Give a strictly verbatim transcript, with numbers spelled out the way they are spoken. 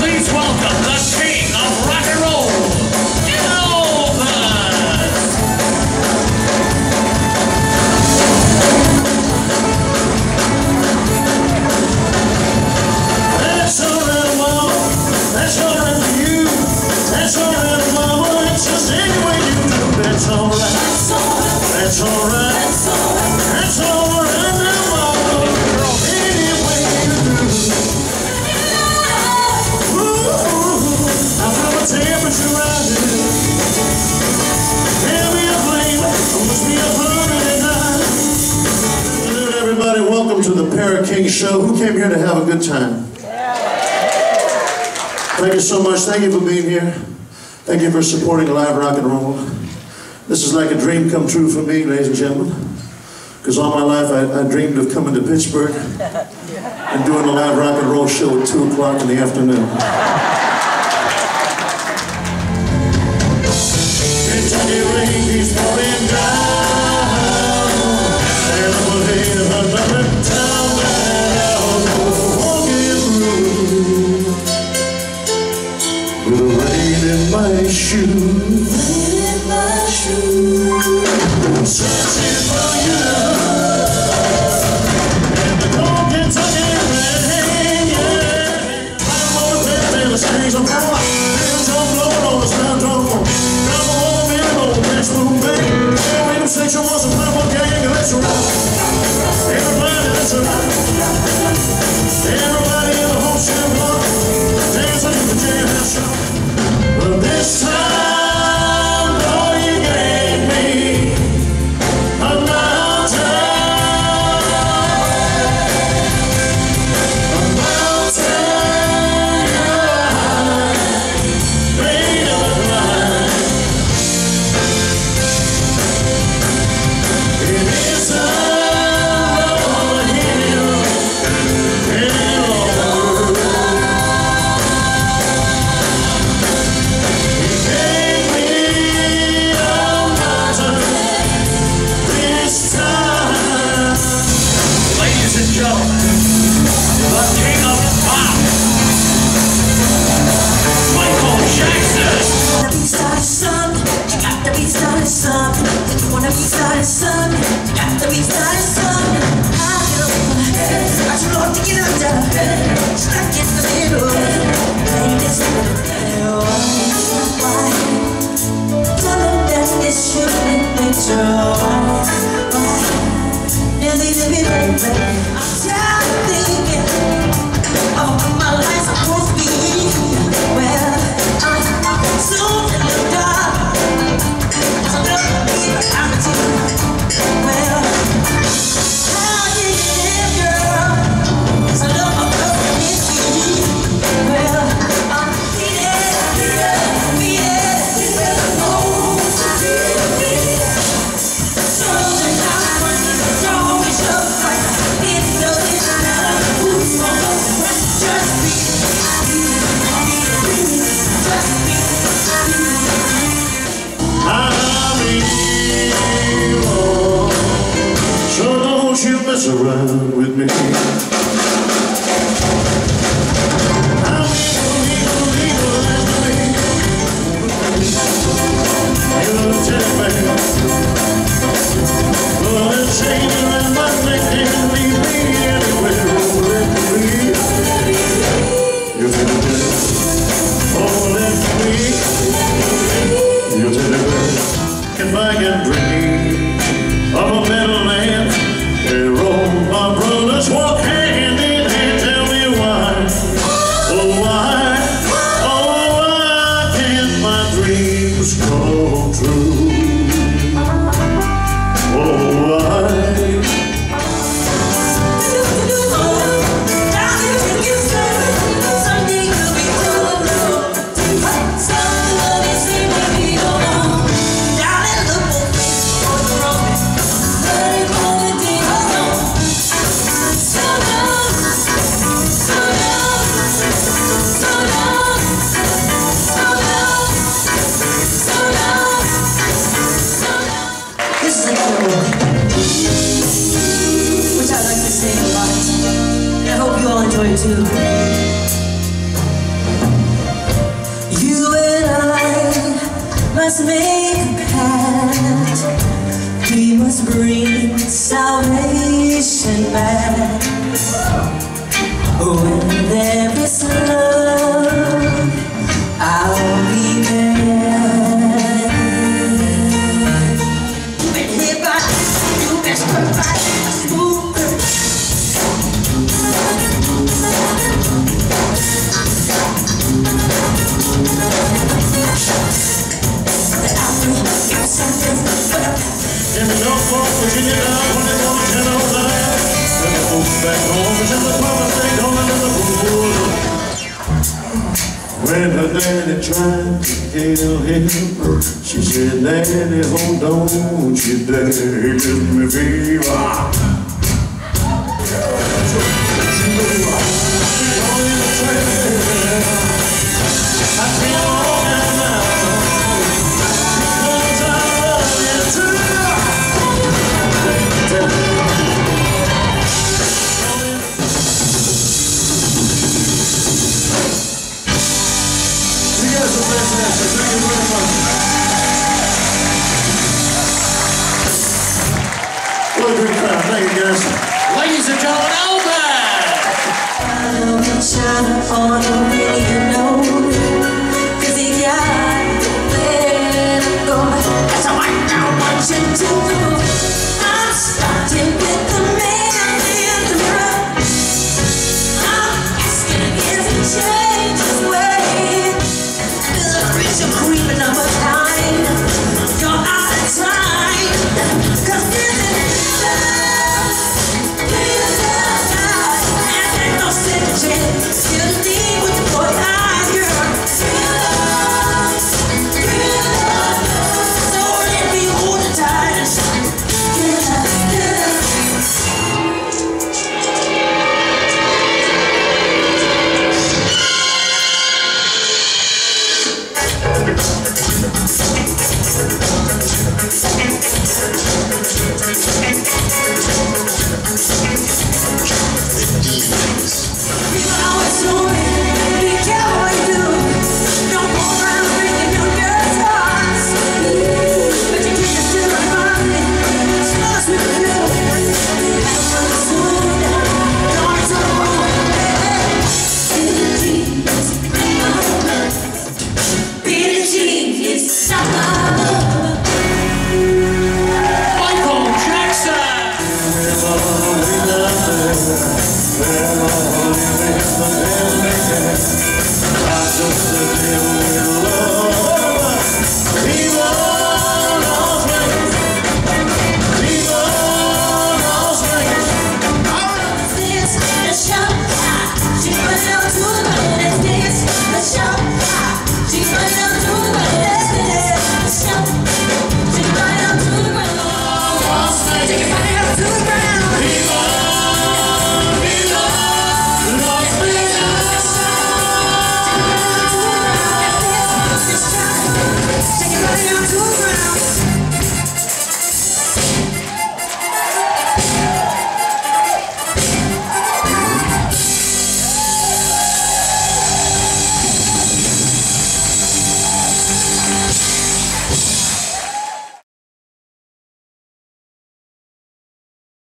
please welcome the King of Rock and Roll, Elvis! That's all right, Mama, that's all right for you. That's all right, Mama, it's just any way you do. That's all right, that's all right, that's all right, that's all right, that's all right. Welcome to the Parrot King Show. Who came here to have a good time? Thank you so much. Thank you for being here. Thank you for supporting live rock and roll. This is like a dream come true for me, ladies and gentlemen, because all my life I, I dreamed of coming to Pittsburgh and doing a live rock and roll show at two o'clock in the afternoon. Kentucky rain keeps pouring down. There's a day of another town that I'll go walking through with the rain in my shoes. Rain in my shoes. Searching for you in the cold Kentucky rain. Yeah. I'm on the bed, the strings are blowing, bells are blowing on the sound drum. Section was a purple gang, let's rock. Everybody, let's rock. Everybody in the whole shit block, dancing in the jam and shop. But this time, oh, you gave me a mountain, a mountain made of light. Around with me. Which I like to sing a lot, and I hope you all enjoy it too. must make a path. We must bring salvation back. When there is love, I'll be there. And if I do best provide, move in the Norfolk, Virginia, when they want to get over there, when the folks back home is in the promised land, home under the wood. When her daddy tried to tell him, she said, "Daddy, hold on, don't you dare give me fever." She was on in the trail. I feel all that now. What a great crowd. Thank you guys. Ladies and gentlemen, Elvis!